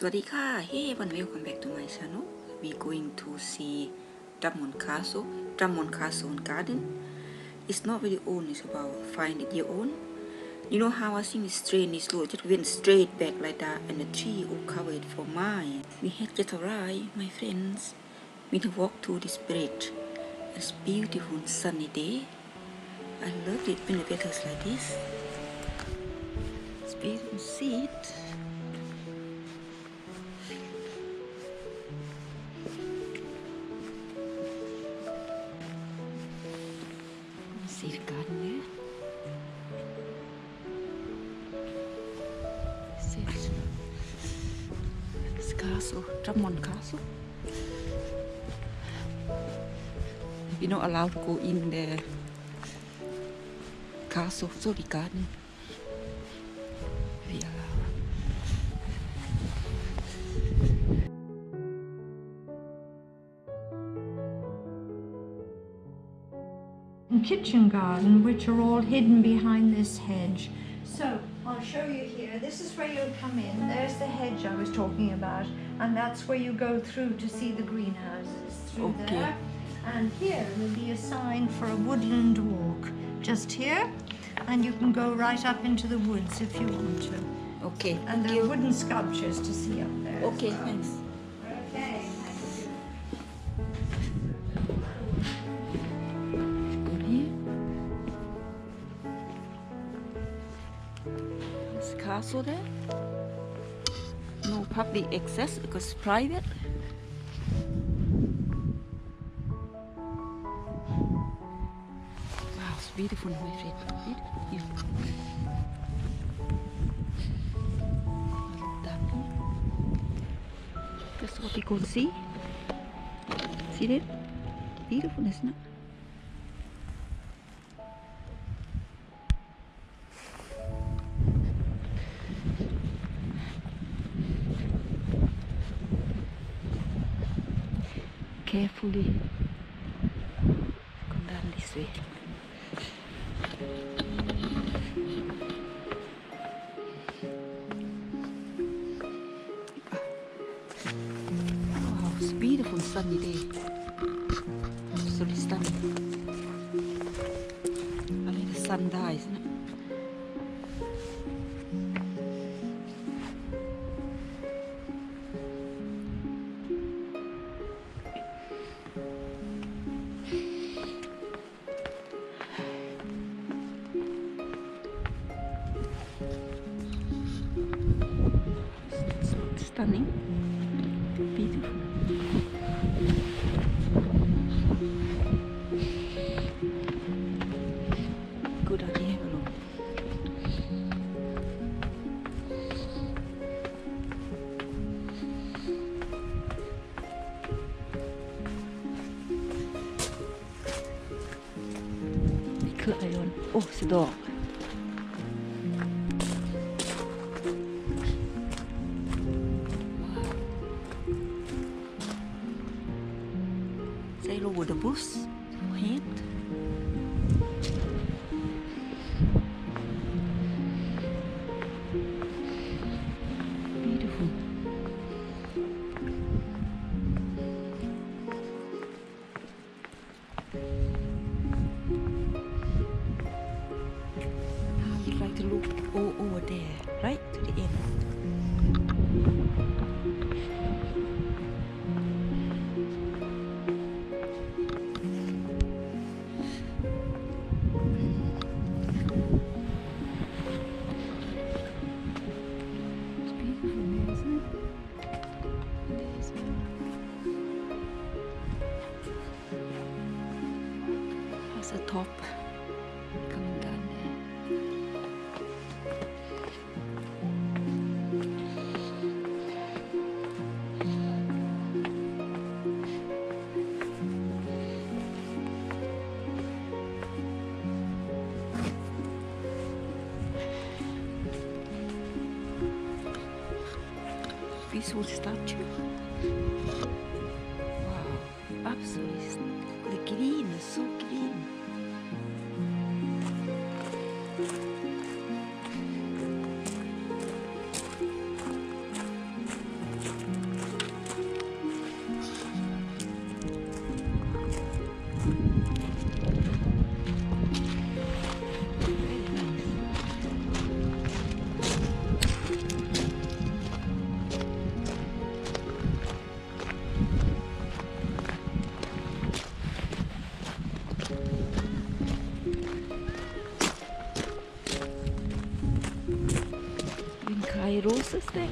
Swadika, hey everyone, welcome back to my channel. We're going to see Drummond Castle garden. It's not really old, it's about 500 years old. You know how I think it's strange, this road just went straight back like that, and the tree all covered for miles. We had just arrived, my friends. We walked to this bridge. It's beautiful sunny day. I love it when the weather's like this. It's beautiful to see it. See the garden there. See this castle, Drummond Castle. You're not allowed to go in the castle, so the garden. Kitchen garden, which are all hidden behind this hedge. So I'll show you here. This is where you'll come in. There's the hedge I was talking about, and that's where you go through to see the greenhouses through there. And here will be a sign for a woodland walk just here, and you can go right up into the woods if you want to. Okay. And there are wooden sculptures to see up there. Okay, thanks. Castle there, no public access because it's private. Wow, it's beautiful, my friend. Beautiful. That's what we could see. See that? Beautiful, isn't it? Carefully come down this way. Wow, it's a beautiful sunny day. Absolutely stunning. I mean, the sun dies, isn't it? Stunning, beautiful. Good idea, hello. Lion. Oh, it's a dog. Over the bush, no head. Beautiful. Now you like to look all over there, right to the end. The top coming down there. Peaceful statue. Wow, absolutely the green is so green. thing.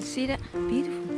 See that? Beautiful.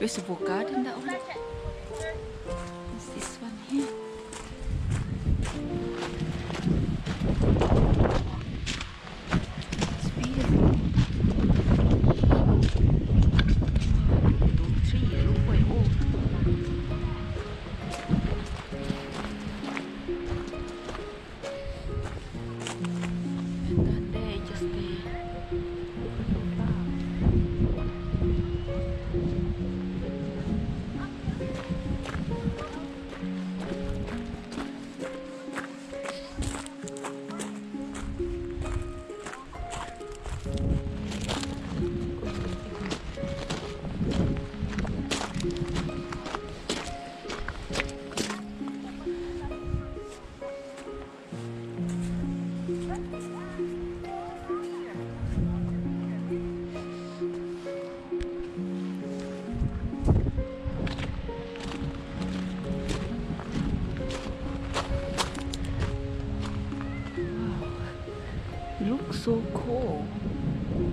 There's a garden that one. There's this one here. It's beautiful. The tree is quite old. And then there, just there. So cool. And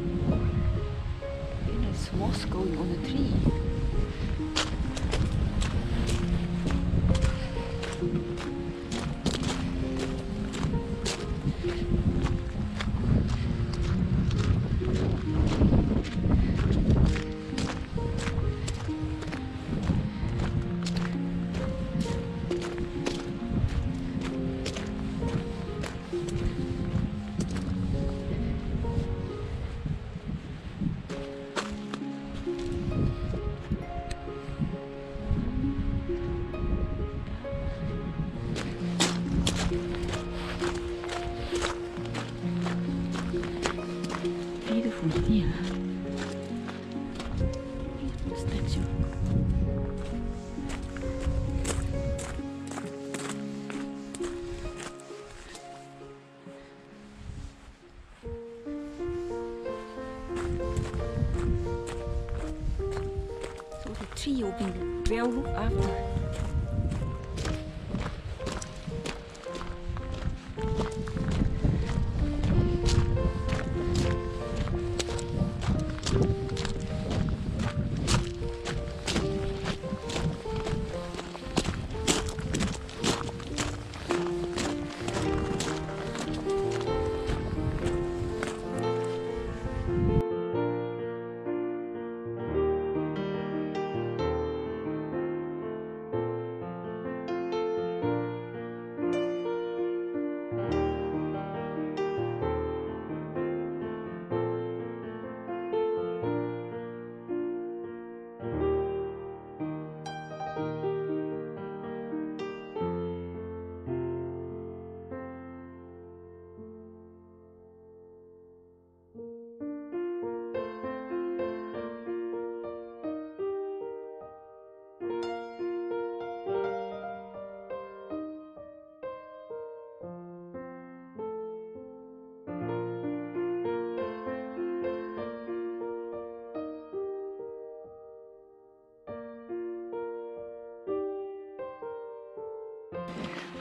there's moss going on the tree. Tree will be well looked after.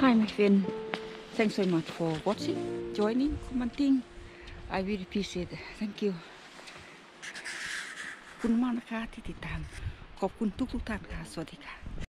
Hi my friend, thanks so much for watching, joining, commenting. I really appreciate it. Thank you. ขอบคุณมากนะคะที่ติดตามขอบคุณทุกท่านค่ะสวัสดีค่ะ